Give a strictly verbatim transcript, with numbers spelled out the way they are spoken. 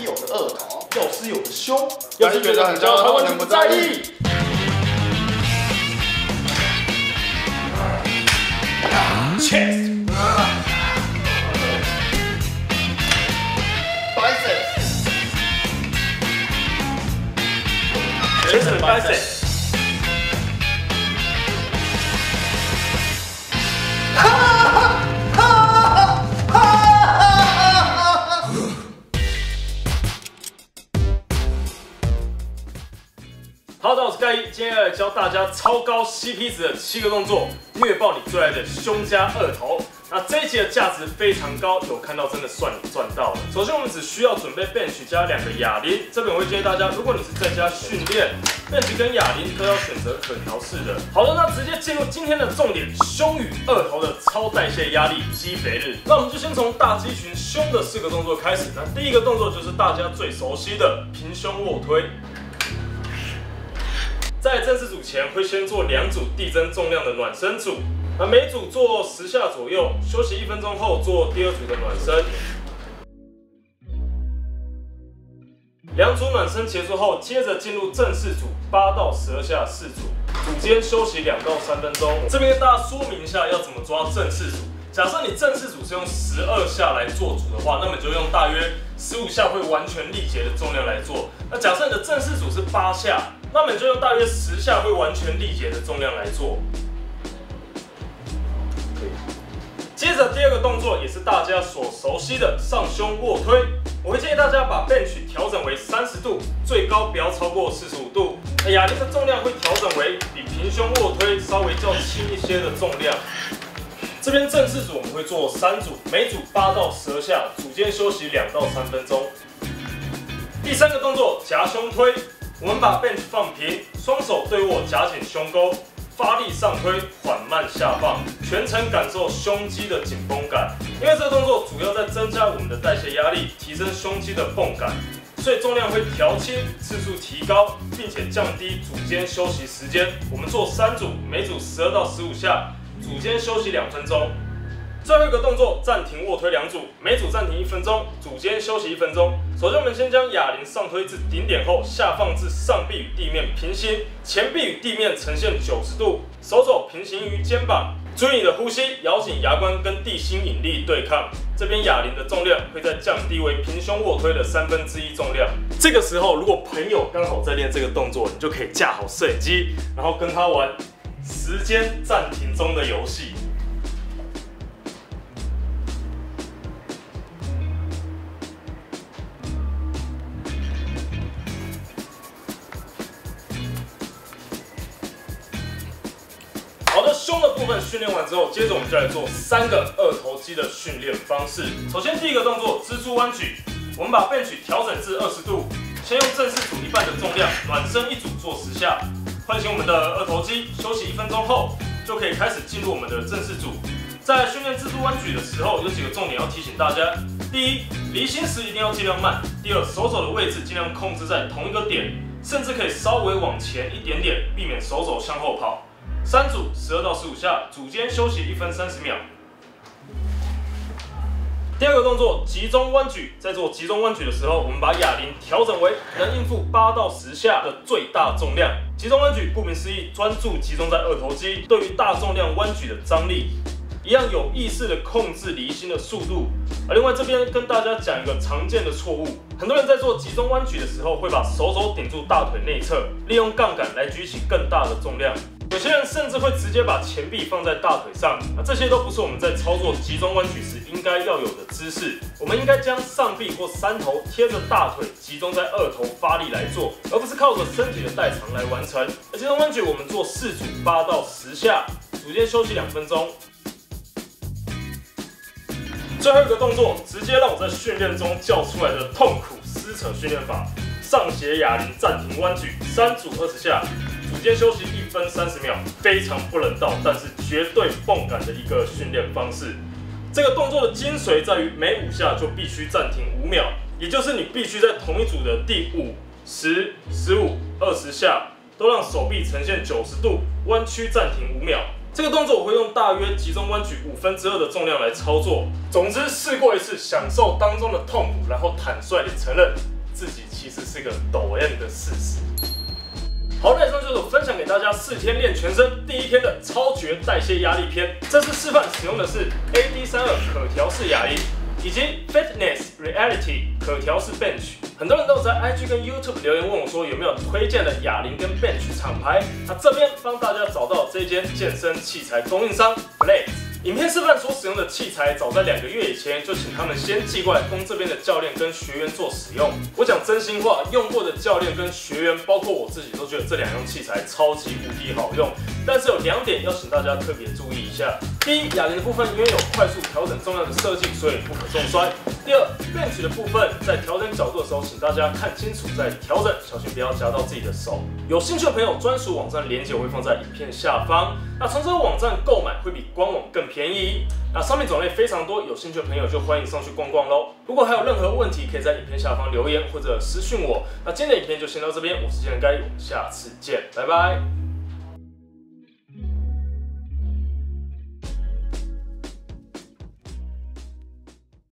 师有个二头，药师有个胸，药师觉得很骄傲，他完全不在意。Chest， biceps， 全身的 biceps。 好，大家好，我是盖伊，今天要来教大家超高 C P 值的七个动作，虐爆你最爱的胸加二头。那这一集的价值非常高，有看到真的算你赚到了。首先，我们只需要准备 bench 加两个哑铃。这边我会建议大家，如果你是在家训练 ，bench 跟哑铃都要选择可调式的。好的，那直接进入今天的重点，胸与二头的超代谢压力肌肥日。那我们就先从大肌群胸的四个动作开始。那第一个动作就是大家最熟悉的平胸卧推。 在正式组前，会先做两组递增重量的暖身组，那每组做十下左右，休息一分钟后做第二组的暖身。两组暖身结束后，接着进入正式组，八到十二下四组，组间休息两到三分钟。这边跟大家说明一下要怎么抓正式组。 假设你正式组是用十二下来做组的话，那么你就用大约十五下会完全力竭的重量来做。那假设你的正式组是八下，那么你就用大约十下会完全力竭的重量来做。接着第二个动作也是大家所熟悉的上胸卧推，我会建议大家把 bench 调整为三十度，最高不要超过四十五度。那哑铃的重量会调整为比平胸卧推稍微较轻一些的重量。 这边正式组我们会做三组，每组八到十二下，组间休息两到三分钟。第三个动作夹胸推，我们把 bench 放平，双手对握夹紧胸沟，发力上推，缓慢下放，全程感受胸肌的紧绷感。因为这个动作主要在增加我们的代谢压力，提升胸肌的泵感，所以重量会调轻，次数提高，并且降低组间休息时间。我们做三组，每组十二到十五下。 组间休息两分钟，最后一个动作暂停卧推两组，每组暂停一分钟，组间休息一分钟。首先，我们先将哑铃上推至顶点后，下放至上臂与地面平行，前臂与地面呈现九十度，手肘平行于肩膀，注意你的呼吸，咬紧牙关跟地心引力对抗。这边哑铃的重量会再降低为平胸卧推的三分之一重量。这个时候，如果朋友刚好在练这个动作，你就可以架好摄影机，然后跟他玩。 时间暂停中的游戏。好的，胸的部分训练完之后，接着我们就来做三个二头肌的训练方式。首先，第一个动作蜘蛛弯举，我们把 bench 调整至二十度，先用正式组一半的重量，暖身一组做十下。 唤醒我们的二头肌，休息一分钟后就可以开始进入我们的正式组。在训练蜘蛛弯举的时候，有几个重点要提醒大家：第一，离心时一定要尽量慢；第二，手肘的位置尽量控制在同一个点，甚至可以稍微往前一点点，避免手肘向后跑。三组十二到十五下，组间休息一分三十秒。第二个动作，集中弯举。在做集中弯举的时候，我们把哑铃调整为能应付八到十下的最大重量。 集中弯举，顾名思义，专注集中在二头肌，对于大重量弯举的张力，一样有意识的控制离心的速度。而另外这边跟大家讲一个常见的错误，很多人在做集中弯举的时候，会把手肘顶住大腿内侧，利用杠杆来举起更大的重量。有些人甚至会直接把前臂放在大腿上，那这些都不是我们在操作集中弯举时应该要有的姿势。我们应该将上臂或三头贴着大腿，集中在二头发力来做，而不是靠着身体的代偿来完成。 而集中弯举，我们做四组八到十下，组间休息两分钟。最后一个动作，直接让我在训练中叫出来的痛苦撕扯训练法：上斜哑铃暂停弯举，三组二十下，组间休息一分三十秒，非常不人道，但是绝对泵感的一个训练方式。这个动作的精髓在于每五下就必须暂停五秒，也就是你必须在同一组的第五、十、十五、二十下。 都让手臂呈现九十度弯曲，暂停五秒。这个动作我会用大约集中弯举五分之二的重量来操作。总之试过一次，享受当中的痛苦，然后坦率地承认自己其实是个抖 M 的事实。好，那以上就是我分享给大家四天练全身第一天的超绝代谢压力篇。这次示范使用的是 A D三十二 可调式哑铃，以及 Fitness Reality 可调式 bench。 很多人都有在 I G 跟 YouTube 留言问我说有没有推荐的哑铃跟 bench 厂牌，那这边帮大家找到这间健身器材供应商 Blade。影片示范所使用的器材，早在两个月以前就请他们先寄过来，供这边的教练跟学员做使用。我讲真心话，用过的教练跟学员，包括我自己，都觉得这两样器材超级无敌好用。但是有两点要请大家特别注意一下：第一，哑铃的部分因为有快速调整重量的设计，所以不可重摔；第二 ，bench 的部分在调整角度的时候， 请大家看清楚再调整，小心不要夹到自己的手。有兴趣的朋友，专属网站链接我会放在影片下方。那从这个网站购买会比官网更便宜。那商品种类非常多，有兴趣的朋友就欢迎上去逛逛喽。如果还有任何问题，可以在影片下方留言或者私讯我。那今天的影片就先到这边，我是健人该，我们下次见，拜拜。